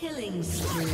Killing spree.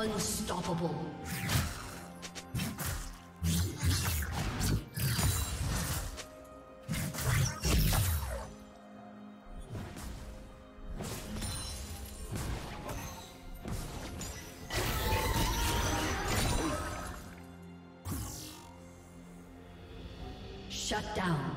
Unstoppable. Shut down.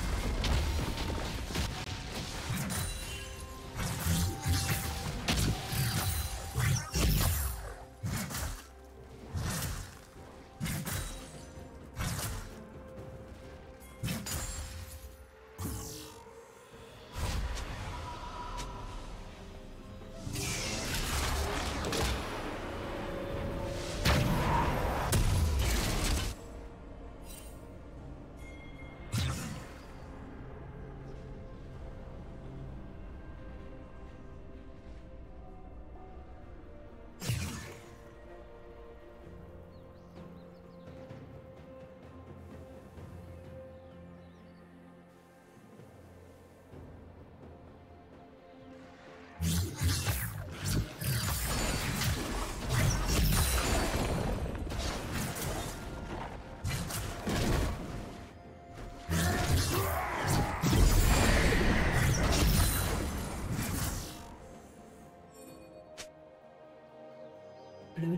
Blue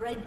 Red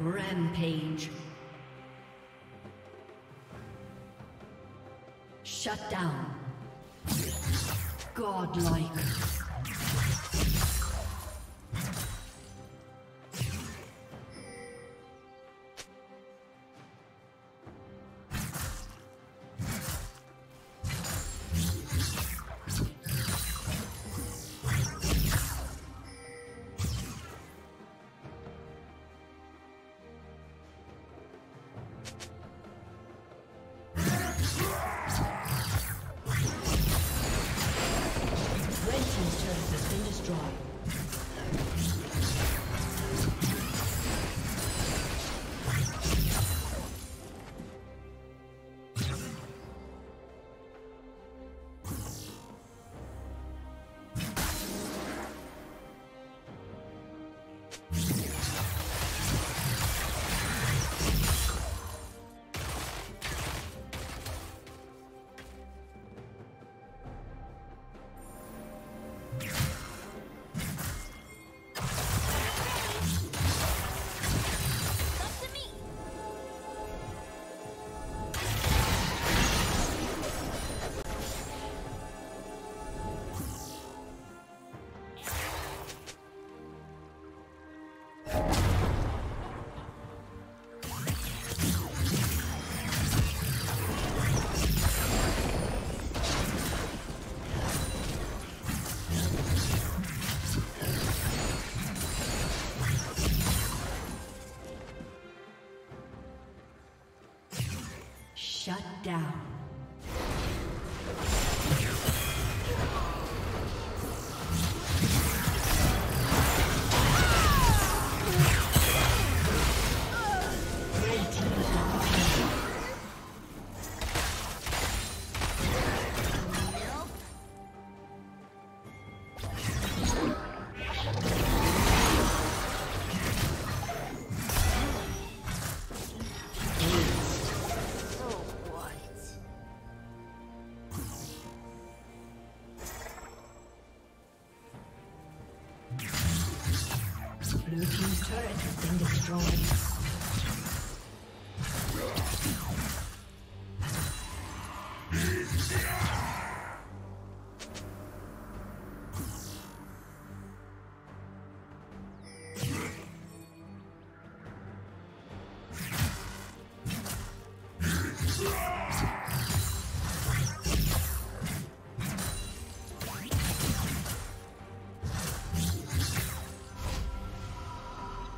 Rampage. Shut down. Godlike. Shut down. Blue team's turret has been destroyed.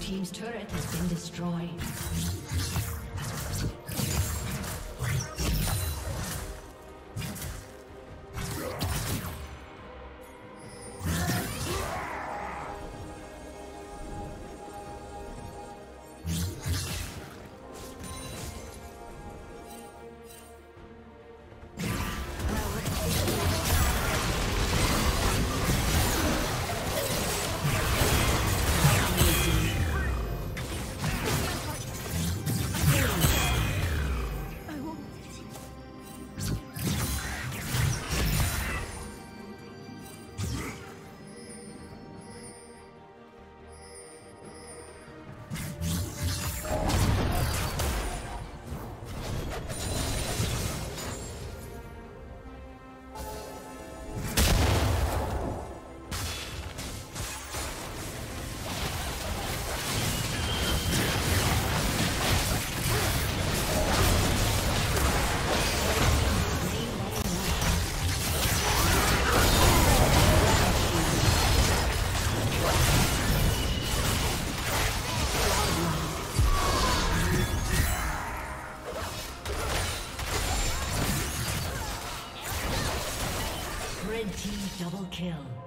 Team's turret has been destroyed. Double kill.